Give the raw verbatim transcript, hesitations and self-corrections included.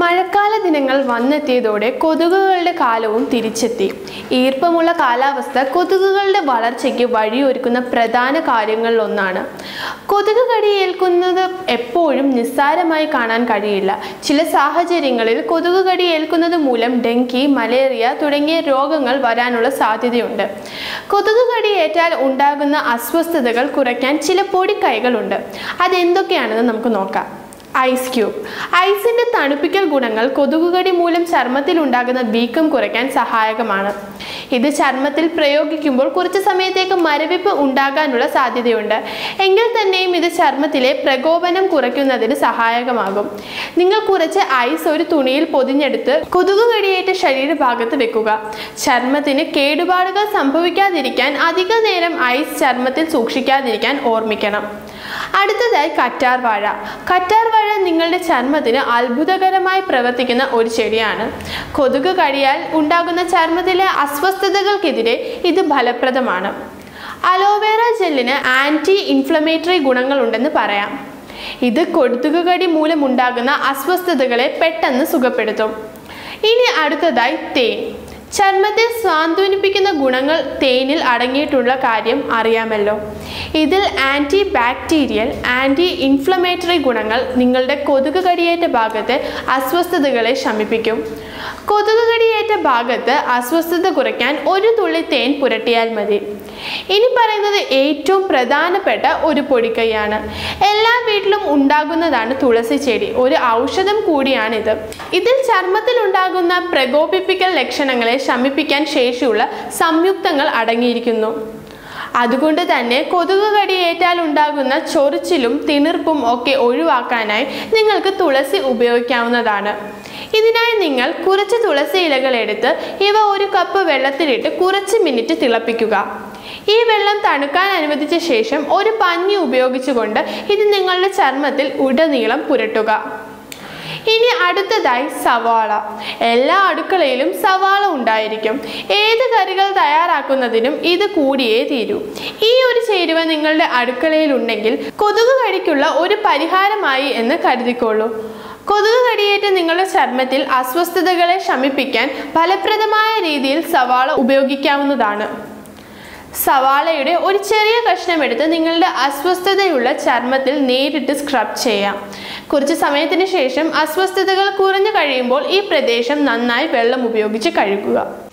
മഴക്കാല ദിനങ്ങൾ വന്നെത്തിയതോടെ കൊതുകുകളുടെ കാലവും തിരിച്ചെത്തി. ഈർപ്പമുള്ള കാലാവസ്ഥ കൊതുകുകളുടെ വളർച്ചയ്ക്ക് വഴിയൊരുക്കുന്ന പ്രധാന കാര്യങ്ങളിലൊന്നാണ്. കൊതുക് കടിയേൽക്കുന്നത് എപ്പോഴും നിസ്സാരമായി കാണാൻ കഴിയില്ല. ചില സാഹചര്യങ്ങളിൽ കൊതുക് കടിയേൽക്കുന്നത് മൂലം ഡെങ്കി, മലേറിയ തുടങ്ങിയ രോഗങ്ങൾ വരാനുള്ള സാധ്യതയുണ്ട്. കൊതുക് കടിയേറ്റാൽ ഉണ്ടാകുന്ന അസ്വസ്ഥതകൾ കുറയ്ക്കാൻ ചില പൊടിക്കൈകളുണ്ട്. അതെന്തൊക്കെയാണെന്ന് നമുക്ക് നോക്കാം. Ice cube. ഐസിൻ്റെ തണുപ്പിക്കൽ ഗുണങ്ങൾ കൊതുകുകടി മൂലം ചർമ്മത്തിൽ ഉണ്ടാകുന്ന വീക്കം കുറയ്ക്കാൻ സഹായകമാണ്. ഇത് ചർമ്മത്തിൽ പ്രയോഗിക്കുമ്പോൾ കുറച്ച് സമയത്തേക്ക് മരവിപ്പ് ഉണ്ടാകാനുള്ള സാധ്യതയുണ്ട്. എങ്കിൽ തന്നെയും ഇത് ചർമ്മത്തിലെ പ്രകോപനം കുറയ്ക്കുന്നതിന് സഹായകമാകും. നിങ്ങൾ കുറച്ച് ഐസ് ഒരു തുണിയിൽ പൊതിഞ്ഞെടുത്ത് കൊതുകുകടിയേറ്റ ശരീരഭാഗത്ത് വെക്കുക. ചർമ്മത്തിന് കേടുപാടുകൾ സംഭവിക്കാതിരിക്കാൻ അധിക നേരം ഐസ് ചർമ്മത്തിൽ സൂക്ഷിക്കാതിരിക്കാൻ ഓർമ്മിക്കണം. അടുത്തതായി കറ്റാർ വാഴ. കറ്റാർ വാഴ നിങ്ങളുടെ ചർമ്മത്തിന് അത്ഭുതകരമായി പ്രവർത്തിക്കുന്ന ഒരു ചെടിയാണ്. കൊതുക് കടിയാൽ ഉണ്ടാകുന്ന ചർമ്മത്തിലെ അസ്വസ്ഥതകൾക്കെതിരെ ഇത് ഫലപ്രദമാണ്. അലോവേറ ജെല്ലിന് ആൻറ്റി ഇൻഫ്ലമേറ്ററി ഗുണങ്ങളുണ്ടെന്ന് പറയാം. ഇത് കൊതുക് കടി മൂലമുണ്ടാകുന്ന അസ്വസ്ഥതകളെ പെട്ടെന്ന് സുഖപ്പെടുത്തും. ഇനി അടുത്തതായി തേൻ. ചർമ്മത്തെ സാന്ത്വനിപ്പിക്കുന്ന ഗുണങ്ങൾ തേനിൽ അടങ്ങിയിട്ടുള്ള കാര്യം അറിയാമല്ലോ. ഇതിൽ ആൻറ്റി ബാക്ടീരിയൽ, ആൻറ്റി ഇൻഫ്ലമേറ്ററി ഗുണങ്ങൾ നിങ്ങളുടെ കൊതുക് കടിയേറ്റ ഭാഗത്തെ അസ്വസ്ഥതകളെ ശമിപ്പിക്കും. കൊതുക് കടിയേറ്റ ഭാഗത്ത് അസ്വസ്ഥത കുറയ്ക്കാൻ ഒരു തുള്ളി തേൻ പുരട്ടിയാൽ മതി. ഇനി പറയുന്നത് ഏറ്റവും പ്രധാനപ്പെട്ട ഒരു പൊടിക്കൈയാണ്. എല്ലാ വീട്ടിലും ഉണ്ടാകുന്നതാണ് തുളസി ചെടി. ഒരു ഔഷധം കൂടിയാണിത്. ഇതിൽ ചർമ്മത്തിലുണ്ടാകുന്ന പ്രകോപിപ്പിക്കൽ ലക്ഷണങ്ങളെ ശമിപ്പിക്കാൻ ശേഷിയുള്ള സംയുക്തങ്ങൾ അടങ്ങിയിരിക്കുന്നു. അതുകൊണ്ട് തന്നെ കൊതുക് കടിയേറ്റാൽ ഉണ്ടാകുന്ന ചൊറിച്ചിലും തിണർപ്പും ഒക്കെ ഒഴിവാക്കാനായി നിങ്ങൾക്ക് തുളസി ഉപയോഗിക്കാവുന്നതാണ്. ഇതിനായി നിങ്ങൾ കുറച്ച് തുളസി ഇലകൾ എടുത്ത് ഇവ ഒരു കപ്പ് വെള്ളത്തിലിട്ട് കുറച്ച് മിനിറ്റ് തിളപ്പിക്കുക. ഈ വെള്ളം തണുക്കാൻ അനുവദിച്ച ശേഷം ഒരു പഞ്ഞി ഉപയോഗിച്ചുകൊണ്ട് ഇത് നിങ്ങളുടെ ചർമ്മത്തിൽ ഉടനീളം പുരട്ടുക. ഇനി അടുത്തതായി സവാള. എല്ലാ അടുക്കളയിലും സവാള ഉണ്ടായിരിക്കും. ഏത് കറികൾ തയ്യാറാക്കുന്നതിനും ഇത് കൂടിയേ തീരൂ. ഈ ഒരു ചേരുവ നിങ്ങളുടെ അടുക്കളയിലുണ്ടെങ്കിൽ കൊതുക് കടിക്കുള്ള ഒരു പരിഹാരമായി എന്ന് കരുതിക്കോളൂ. കൊതുക് കടിയേറ്റ് നിങ്ങളുടെ ചർമ്മത്തിൽ അസ്വസ്ഥതകളെ ശമിപ്പിക്കാൻ ഫലപ്രദമായ രീതിയിൽ സവാള ഉപയോഗിക്കാവുന്നതാണ്. സവാളയുടെ ഒരു ചെറിയ കഷ്ണം എടുത്ത് നിങ്ങളുടെ അസ്വസ്ഥതയുള്ള ചർമ്മത്തിൽ നേരിട്ട് സ്ക്രബ് ചെയ്യാം. കുറച്ച് സമയത്തിന് ശേഷം അസ്വസ്ഥതകൾ കുറഞ്ഞു കഴിയുമ്പോൾ ഈ പ്രദേശം നന്നായി വെള്ളം ഉപയോഗിച്ച് കഴുകുക.